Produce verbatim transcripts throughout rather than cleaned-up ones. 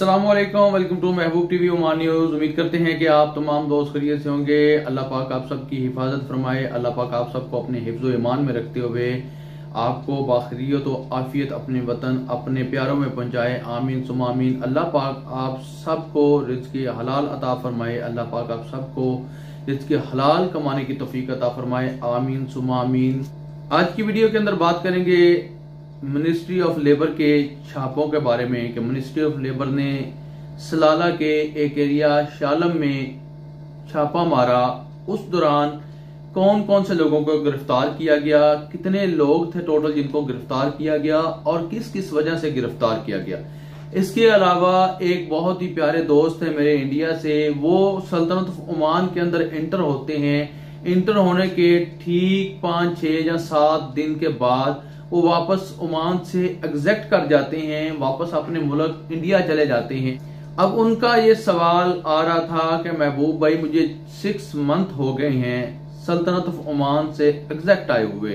अस्सलाम वालेकुम, welcome to Mehboob TV Oman news. उम्मीद करते हैं कि आप तमाम दोस्त खैरियत से होंगे। अल्लाह पाक आप सबकी हिफाजत फरमाए। अल्लाह पाक आप सबको अपने हिफ्ज़ो ईमान में रखते हुए आपको बाखैरियत व आफियत अपने वतन अपने प्यारों में पहुंचाए। आमीन सुम आमीन। अल्लाह पाक आप सबको रिज़्क़ हलाल अता फरमाए। अल्लाह पाक आप सबको रिज़्क़ हलाल कमाने की तौफीक अता फरमाए। आमीन सुम आमीन। आज की वीडियो के अंदर बात करेंगे मिनिस्ट्री ऑफ लेबर के छापों के बारे में कि मिनिस्ट्री ऑफ लेबर ने सलाला के एक एरिया शालम में छापा मारा। उस दौरान कौन कौन से लोगों को गिरफ्तार किया गया, कितने लोग थे टोटल जिनको गिरफ्तार किया गया और किस किस वजह से गिरफ्तार किया गया। इसके अलावा एक बहुत ही प्यारे दोस्त है मेरे इंडिया से, वो सल्तनत ऑफ ओमान के अंदर इंटर होते हैं। इंटर होने के ठीक पाँच छः या सात दिन के बाद वो वापस ओमान से एग्जैक्ट कर जाते हैं, वापस अपने मुल्क इंडिया चले जाते हैं। अब उनका ये सवाल आ रहा था कि महबूब भाई मुझे सिक्स मंथ हो गए हैं सल्तनत ऑफ ओमान से एग्जैक्ट आए हुए,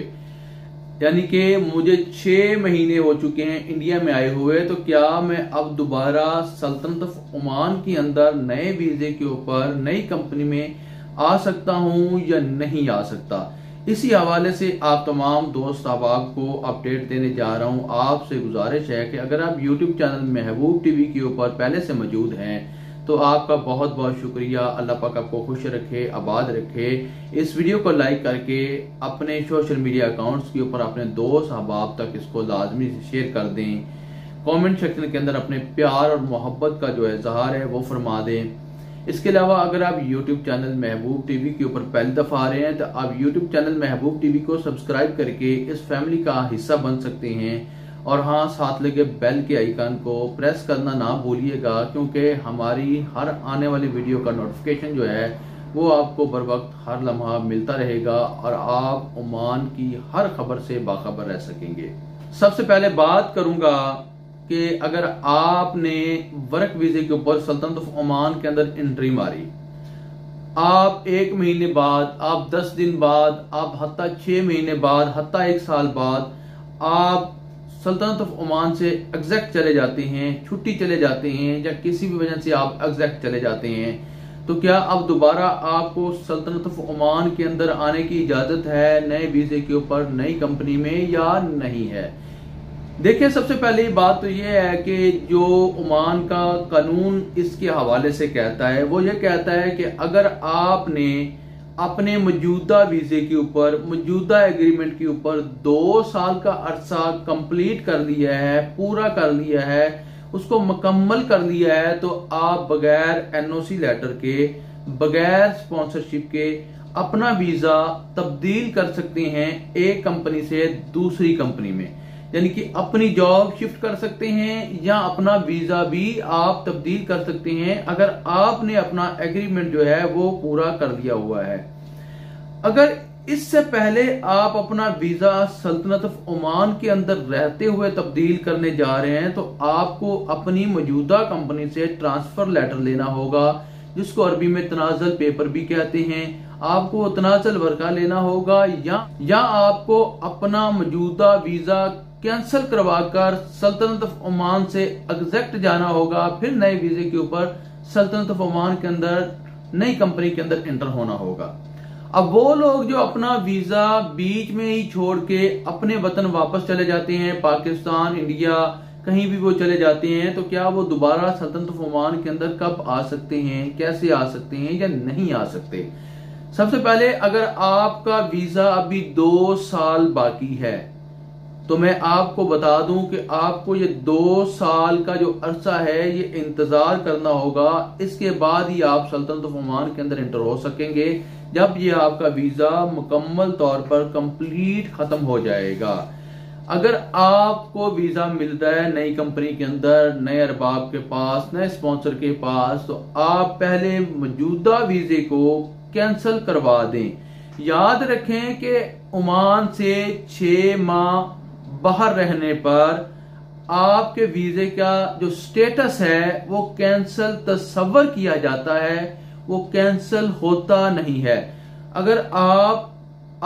यानी कि मुझे छः महीने हो चुके हैं इंडिया में आए हुए, तो क्या मैं अब दोबारा सल्तनत ऑफ ओमान के अंदर नए वीजे के ऊपर नई कंपनी में आ सकता हूँ या नहीं आ सकता। इसी हवाले से आप तमाम दोस्त आप आपको अपडेट देने जा रहा हूँ। आपसे गुजारिश है कि अगर आप यूट्यूब चैनल महबूब टीवी के ऊपर पहले से मौजूद हैं तो आपका बहुत बहुत शुक्रिया। अल्लाह पाक आपको खुश रखे, आबाद रखे। इस वीडियो को लाइक करके अपने सोशल मीडिया अकाउंट्स के ऊपर अपने दोस्त अहबाब तक इसको लाजमी से शेयर कर दें। कॉमेंट सेक्शन के अंदर अपने प्यार और मोहब्बत का जो इजहार है वो फरमा दें। इसके अलावा अगर आप यूट्यूब चैनल महबूब टीवी के ऊपर पहली दफ़ा आ रहे हैं तो आप यूट्यूब चैनल महबूब टीवी को सब्सक्राइब करके इस फैमिली का हिस्सा बन सकते हैं। और हाँ, साथ लगे बेल के आइकन को प्रेस करना ना भूलिएगा, क्योंकि हमारी हर आने वाली वीडियो का नोटिफिकेशन जो है वो आपको बर वक्त हर लम्हा मिलता रहेगा और आप ओमान की हर खबर से बाखबर रह सकेंगे। सबसे पहले बात करूँगा कि अगर आपने वर्क वीजे के ऊपर सल्तनत ऑफ ओमान के अंदर एंट्री मारी, आप एक महीने बाद, आप दस दिन बाद, आप हत्ता छः महीने बाद, हत्ता एक साल बाद आप सल्तनत ऑफ ओमान से एग्जैक्ट चले जाते हैं, छुट्टी चले जाते हैं या किसी भी वजह से आप एग्जैक्ट चले जाते हैं, तो क्या अब दोबारा आपको सल्तनत ऑफ ओमान के अंदर आने की इजाज़त है नए वीजे के ऊपर नई कंपनी में या नहीं है। देखिए, सबसे पहली बात तो ये है कि जो ओमान का कानून इसके हवाले से कहता है वो ये कहता है कि अगर आपने अपने मौजूदा वीज़े के ऊपर मौजूदा एग्रीमेंट के ऊपर दो साल का अरसा कंप्लीट कर लिया है, पूरा कर लिया है, उसको मुकम्मल कर लिया है, तो आप बगैर एनओसी लेटर के, बगैर स्पॉन्सरशिप के अपना वीज़ा तब्दील कर सकते हैं एक कंपनी से दूसरी कंपनी में, यानी कि अपनी जॉब शिफ्ट कर सकते हैं या अपना वीजा भी आप तब्दील कर सकते हैं अगर आपने अपना एग्रीमेंट जो है वो पूरा कर दिया हुआ है। अगर इससे पहले आप अपना वीजा सल्तनत ऑफ ओमान के अंदर रहते हुए तब्दील करने जा रहे हैं तो आपको अपनी मौजूदा कंपनी से ट्रांसफर लेटर लेना होगा, जिसको अरबी में तनाजल पेपर भी कहते हैं। आपको उतना चल वर्का लेना होगा या या आपको अपना मौजूदा वीजा कैंसिल करवाकर सल्तनत ऑफ ओमान से एग्जैक्ट जाना होगा, फिर नए वीजे के ऊपर सल्तनत ऑफ ओमान के अंदर नई कंपनी के अंदर एंटर होना होगा। अब वो लोग जो अपना वीजा बीच में ही छोड़ के अपने वतन वापस चले जाते हैं, पाकिस्तान, इंडिया, कहीं भी वो चले जाते हैं, तो क्या वो दोबारा सल्तनत ऑफ ओमान के अंदर कब आ सकते हैं, कैसे आ सकते हैं या नहीं आ सकते। सबसे पहले अगर आपका वीजा अभी दो साल बाकी है तो मैं आपको बता दूं कि आपको ये दो साल का जो अरसा है ये इंतजार करना होगा, इसके बाद ही आप सल्तनत ऑफ ओमान के अंदर एंटर हो सकेंगे, जब ये आपका वीजा मुकम्मल तौर पर कंप्लीट खत्म हो जाएगा। अगर आपको वीजा मिलता है नई कंपनी के अंदर, नए अरबाब के पास, नए स्पॉन्सर के पास, तो आप पहले मौजूदा वीजे को कैंसिल करवा दें। याद रखें कि ओमान से छः माह बाहर रहने पर आपके वीजे का जो स्टेटस है वो कैंसिल तस्वर किया जाता है, वो कैंसिल होता नहीं है। अगर आप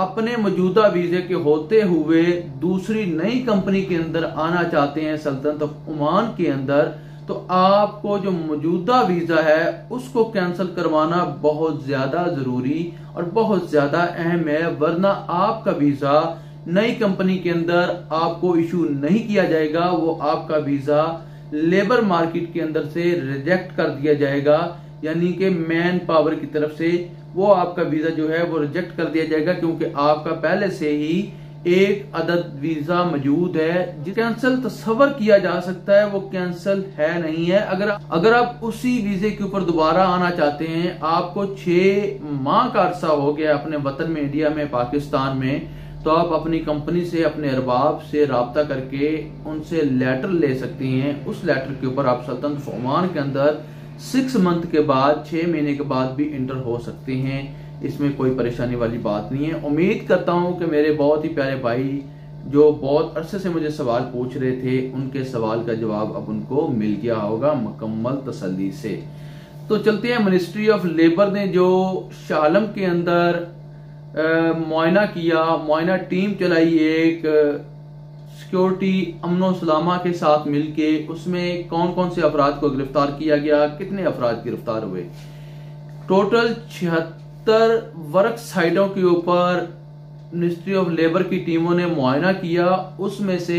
अपने मौजूदा वीजे के होते हुए दूसरी नई कंपनी के अंदर आना चाहते हैं सल्तनत ऑफ ओमान के अंदर, तो आपको जो मौजूदा वीजा है उसको कैंसिल करवाना बहुत ज्यादा जरूरी और बहुत ज्यादा अहम है, वरना आपका वीजा नई कंपनी के अंदर आपको इशू नहीं किया जाएगा, वो आपका वीजा लेबर मार्केट के अंदर से रिजेक्ट कर दिया जाएगा, यानी कि मैन पावर की तरफ से वो आपका वीजा जो है वो रिजेक्ट कर दिया जाएगा, क्योंकि आपका पहले से ही एक अदद वीजा मौजूद है। जिस कैंसिल तस्वर किया जा सकता है वो कैंसिल है नहीं है। अगर अगर आप उसी वीजे के ऊपर दोबारा आना चाहते हैं, आपको छह माह का अरसा हो गया अपने वतन में, इंडिया में, पाकिस्तान में, तो आप अपनी कंपनी से, अपने अरबाब से राब्ता करके उनसे लेटर ले सकते हैं। उस लेटर के ऊपर आप सल्तनत ऑफ ओमान के अंदर सिक्स मंथ के बाद, छह महीने के बाद भी इंटर हो सकते हैं। इसमें कोई परेशानी वाली बात नहीं है। उम्मीद करता हूं कि मेरे बहुत ही प्यारे भाई जो बहुत अरसे से मुझे सवाल पूछ रहे थे, उनके सवाल का जवाब अब उनको मिल गया होगा मुकम्मल तसल्ली से। तो चलते हैं, मिनिस्ट्री ऑफ लेबर ने जो शालम के अंदर मुआयना किया, मुआयना टीम चलाई एक सिक्योरिटी अमनो सलामा के साथ मिलके, उसमें कौन कौन से अफराद को गिरफ्तार किया गया, कितने अफराद गिरफ्तार हुए। टोटल छिहत्तर वर्क साइटों के ऊपर मिनिस्ट्री ऑफ लेबर की टीमों ने मुआयना किया। उसमें से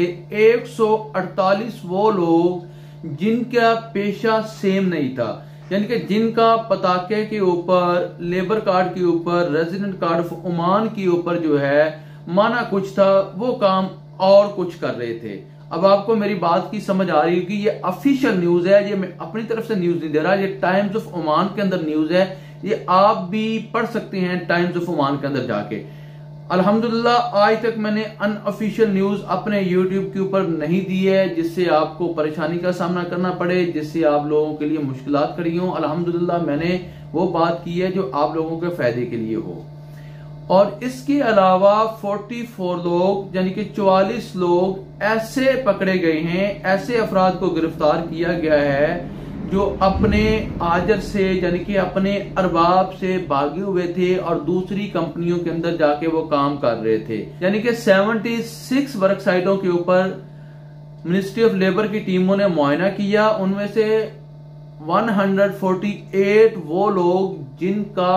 एक सौ अड़तालीस वो लोग जिनका पेशा सेम नहीं था, यानी कि जिनका पताके के ऊपर, लेबर कार्ड के ऊपर, रेजिडेंट कार्ड ऑफ ओमान के ऊपर जो है माना कुछ था, वो काम और कुछ कर रहे थे। अब आपको मेरी बात की समझ आ रही होगी, ये ऑफिशियल न्यूज है, ये मैं अपनी तरफ से न्यूज नहीं दे रहा, ये टाइम्स ऑफ ओमान के अंदर न्यूज है, ये आप भी पढ़ सकते हैं टाइम्स ऑफ ओमान के अंदर जाके। अल्हम्दुलिल्लाह आज तक मैंने अनऑफिशियल न्यूज अपने यूट्यूब के ऊपर नहीं दी है, जिससे आपको परेशानी का सामना करना पड़े, जिससे आप लोगों के लिए मुश्किलात खड़ी हो। अल्हम्दुलिल्लाह मैंने वो बात की है जो आप लोगों के फायदे के लिए हो। और इसके अलावा चौवालीस लोग, यानी कि चौवालीस लोग ऐसे पकड़े गए हैं, ऐसे अफराद को गिरफ्तार किया गया है जो अपने आजर से, यानी कि अपने अरबाब से भागे हुए थे और दूसरी कंपनियों के अंदर जाके वो काम कर रहे थे। यानी कि छिहत्तर वर्क साइटों के ऊपर मिनिस्ट्री ऑफ लेबर की टीमों ने मुआयना किया। उनमें से एक सौ अड़तालीस वो लोग जिनका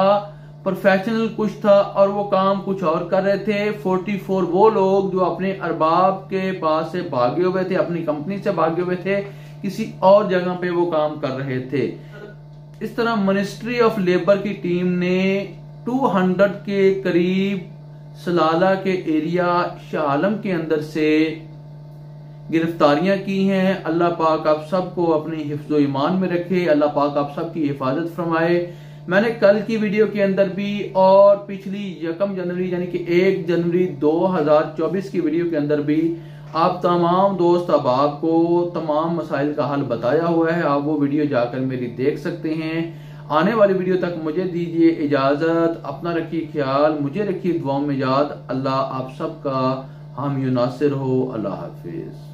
प्रोफेशनल कुछ था और वो काम कुछ और कर रहे थे, चौवालीस वो लोग जो अपने अरबाब के पास से भागे हुए थे, अपनी कंपनी से भागे हुए थे, किसी और जगह पे वो काम कर रहे थे। इस तरह मिनिस्ट्री ऑफ लेबर की टीम ने दो सौ के करीब सलाला के एरिया शालम के अंदर से गिरफ्तारियां की हैं। अल्लाह पाक आप सबको अपने हिफ्ज़ो ईमान में रखे, अल्लाह पाक आप सबकी हिफाजत फरमाए। मैंने कल की वीडियो के अंदर भी और पिछली यकम जनवरी यानी कि एक जनवरी दो हज़ार चौबीस की वीडियो के अंदर भी आप तमाम दोस्त अब आपको तमाम मसाइल का हल बताया हुआ है। आप वो वीडियो जाकर मेरी देख सकते हैं। आने वाली वीडियो तक मुझे दीजिए इजाज़त। अपना रखिए ख्याल, मुझे रखिए दुआओं में याद। अल्लाह आप सबका हामी नासिर हो। अल्लाह हाफिज।